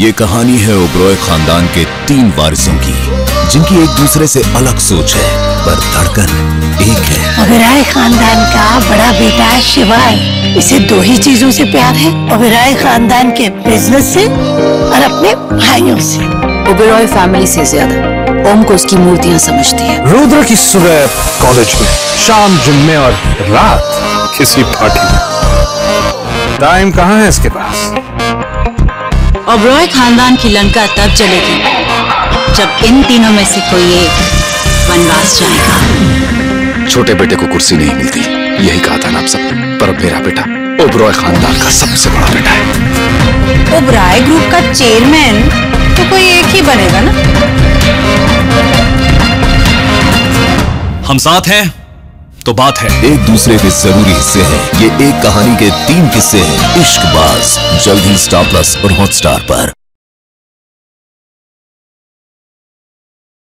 ये कहानी है ओबराय खानदान के 3 वारिसों की, जिनकी एक दूसरे से अलग सोच है पर धड़कन एक है। ओबराय खानदान का बड़ा बेटा है शिवाय, इसे 2 ही चीजों से प्यार है, ओबराय खानदान के बिजनेस से और अपने भाइयों से। ओबराय फैमिली से ज्यादा ओम को उसकी मूर्तियाँ समझती है। रुद्र की सुबह कॉलेज में, शाम जिम में और रात किसी पार्टी में। टाइम कहाँ है इसके पास? ओबराय खानदान की लंका तब चलेगी जब इन तीनों में से कोई एक वनवास जाएगा। छोटे बेटे को कुर्सी नहीं मिलती, यही कहा था ना आप सब, पर मेरा बेटा ओबराय खानदान का सबसे बड़ा बेटा है। ओबराय ग्रुप का चेयरमैन तो कोई एक ही बनेगा ना। हम साथ हैं तो बात है। एक दूसरे के जरूरी हिस्से हैं। ये एक कहानी के 3 किस्से हैं। इश्कबाज जल्द ही स्टार प्लस और हॉटस्टार पर।